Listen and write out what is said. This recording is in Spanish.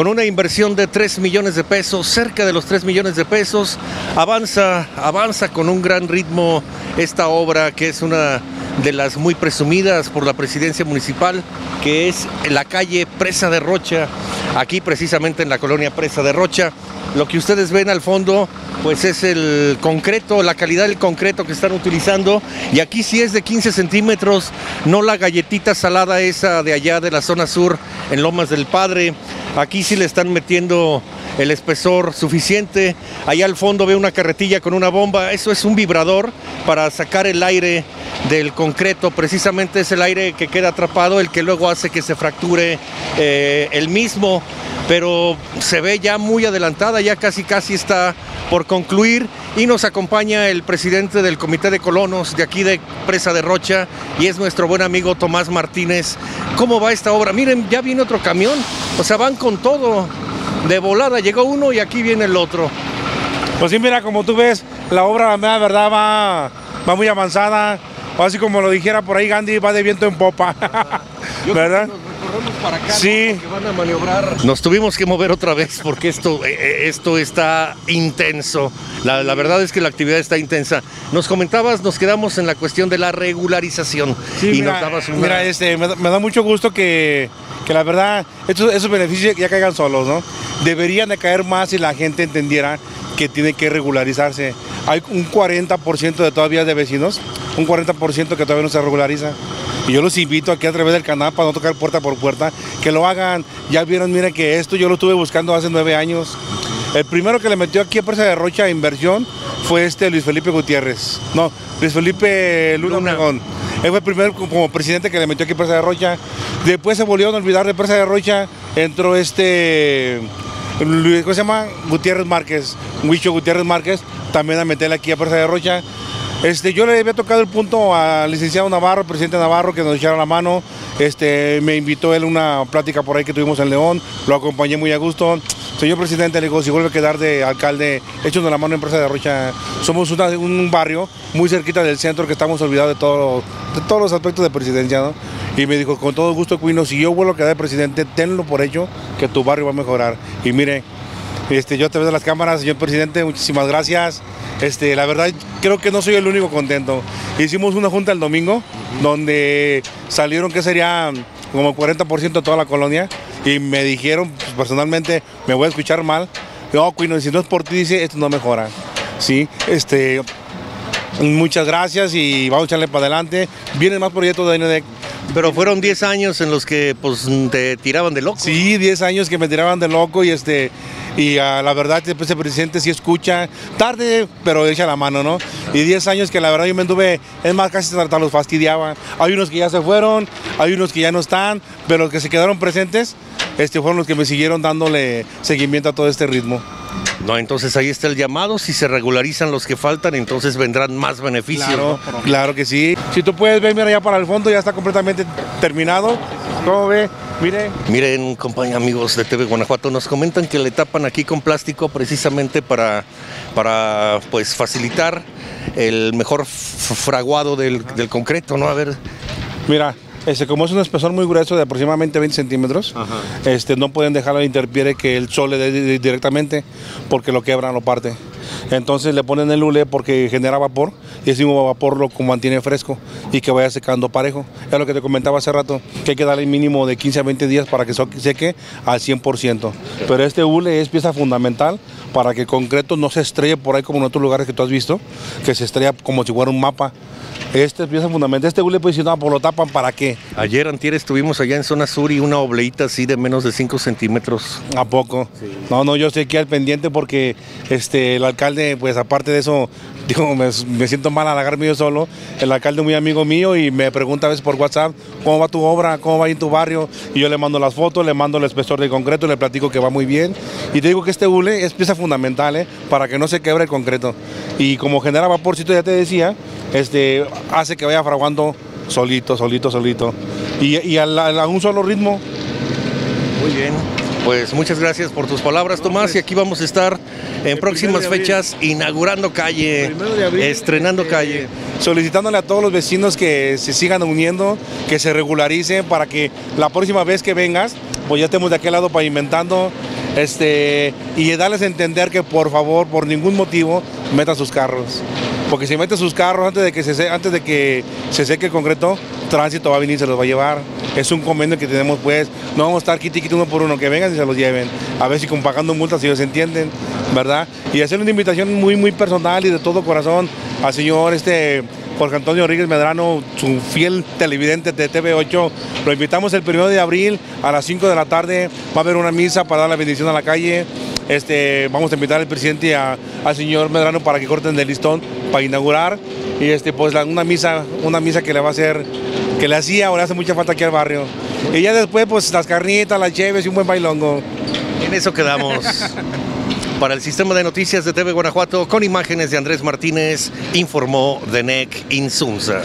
Con una inversión de 3 millones de pesos, cerca de los 3 millones de pesos, avanza con un gran ritmo esta obra, que es una de las muy presumidas por la presidencia municipal, que es la calle Presa de Rocha, aquí precisamente en la colonia Presa de Rocha. Lo que ustedes ven al fondo pues es el concreto, la calidad del concreto que están utilizando, y aquí sí es de 15 centímetros, no la galletita salada esa de allá de la zona sur en Lomas del Padre. Aquí sí le están metiendo el espesor suficiente. Allá al fondo ve una carretilla con una bomba, eso es un vibrador para sacar el aire del concreto, precisamente es el aire que queda atrapado, el que luego hace que se fracture el mismo, pero se ve ya muy adelantada, ya casi está por concluir. Y nos acompaña el presidente del Comité de Colonos de aquí de Presa de Rocha, y es nuestro buen amigo Tomás Martínez. ¿Cómo va esta obra? Miren, ya viene otro camión, o sea, van con todo, de volada llegó uno y aquí viene el otro. Pues sí, mira, como tú ves, la obra, la verdad, va muy avanzada. Así como lo dijera por ahí Gandhi, va de viento en popa. ¿Verdad? Nos recorremos para acá, sí. ¿No? Van a maniobrar. Nos tuvimos que mover otra vez porque esto está intenso. La verdad es que la actividad está intensa. Nos comentabas, nos quedamos en la cuestión de la regularización. Sí, y mira, nos dabas una... mira, me da mucho gusto que la verdad, esos beneficios ya caigan solos, ¿no? Deberían de caer más si la gente entendiera que tiene que regularizarse. Hay un 40% de todavía de vecinos, un 40% que todavía no se regulariza. Y yo los invito aquí a través del canal, para no tocar puerta por puerta, que lo hagan. Ya vieron, miren que esto yo lo estuve buscando hace 9 años. El primero que le metió aquí a Presa de Rocha a inversión fue Luis Felipe Gutiérrez. No, Luis Felipe Lula. Él fue el primer como presidente que le metió aquí a Presa de Rocha. Después se volvieron a olvidar de Presa de Rocha. Entró ¿cómo se llama? Gutiérrez Márquez, Huicho Gutiérrez Márquez, también a meterle aquí a Presa de Rocha. Yo le había tocado el punto al licenciado Navarro, presidente Navarro, que nos echaron la mano. Me invitó él a una plática por ahí que tuvimos en León, lo acompañé muy a gusto. Señor presidente, le digo, si vuelve a quedar de alcalde, échanos la mano en Presa de Rocha. Somos un barrio muy cerquita del centro que estamos olvidados de todos los aspectos de presidencia, ¿no? Y me dijo, con todo gusto, Cuino, si yo vuelvo a quedar presidente, tenlo por hecho que tu barrio va a mejorar. Y mire, yo a través de las cámaras, señor presidente, muchísimas gracias. La verdad, creo que no soy el único contento. Hicimos una junta el domingo, donde salieron que sería como 40% de toda la colonia, y me dijeron, pues, personalmente, me voy a escuchar mal, no, Cuino, si no es por ti, dice, esto no mejora. Sí, muchas gracias y vamos a echarle para adelante. Vienen más proyectos de NEC. Pero fueron 10 años en los que pues te tiraban de loco. Sí, 10 años que me tiraban de loco, y la verdad ese presidente sí escucha, tarde, pero echa la mano, ¿no? Y 10 años que la verdad yo me anduve, es más, casi los fastidiaba. Hay unos que ya se fueron, hay unos que ya no están, pero los que se quedaron presentes fueron los que me siguieron dándole seguimiento a todo este ritmo. No, entonces ahí está el llamado, si se regularizan los que faltan, entonces vendrán más beneficios. Claro, ¿no? Claro que sí. Si tú puedes ver, mira allá para el fondo, ya está completamente terminado. ¿Cómo ve? Miren. Miren, compañeros, amigos de TV Guanajuato, nos comentan que le tapan aquí con plástico precisamente para pues facilitar el mejor fraguado del concreto, ¿no? A ver. Mira. Como es un espesor muy grueso de aproximadamente 20 centímetros, no pueden dejarlo interfiere que el sol le dé directamente, porque lo quebran, lo parte. Entonces le ponen el hule porque genera vapor, y ese mismo vapor lo mantiene fresco y que vaya secando parejo. Es lo que te comentaba hace rato, que hay que darle mínimo de 15 a 20 días para que seque al 100%. Pero este hule es pieza fundamental para que el concreto no se estrelle por ahí como en otros lugares que tú has visto, que se estrella como si fuera un mapa. Esta pieza fundamental, este hule, pues si no, pues lo tapan, ¿para qué? Ayer, antier, estuvimos allá en zona sur y una obleita así de menos de 5 centímetros. ¿A poco? Sí. No, yo estoy aquí al pendiente porque el alcalde, pues aparte de eso, digo, me siento mal halagarme yo solo. El alcalde es muy amigo mío y me pregunta a veces por WhatsApp, ¿cómo va tu obra? ¿Cómo va en tu barrio? Y yo le mando las fotos, le mando el espesor de concreto, le platico que va muy bien. Y te digo que este hule es pieza fundamental, para que no se quebre el concreto. Y como genera vaporcito, ya te decía, hace que vaya fraguando solito y a un solo ritmo. Muy bien, pues muchas gracias por tus palabras, Tomás, y aquí vamos a estar en próximas fechas inaugurando calle, estrenando calle, solicitándole a todos los vecinos que se sigan uniendo, que se regularicen, para que la próxima vez que vengas pues ya estemos de aquel lado pavimentando, y darles a entender que por favor, por ningún motivo, metan sus carros. Porque si meten sus carros antes de que se seque el concreto, tránsito va a venir y se los va a llevar. Es un convenio que tenemos, pues, no vamos a estar quiti uno por uno, que vengan y se los lleven. A ver si con pagando multas ellos entienden, ¿verdad? Y hacer una invitación muy, muy personal y de todo corazón al señor Jorge Antonio Ríguez Medrano, su fiel televidente de TV8, lo invitamos el 1 de abril a las 5 de la tarde, va a haber una misa para dar la bendición a la calle, vamos a invitar al presidente al señor Medrano para que corten el listón para inaugurar, y pues una misa que le va a hacer, que le hacía o le hace mucha falta aquí al barrio, y ya después pues las carnitas, las cheves y un buen bailongo. En eso quedamos. Para el sistema de noticias de TV Guanajuato, con imágenes de Andrés Martínez, informó de NEC Insunza.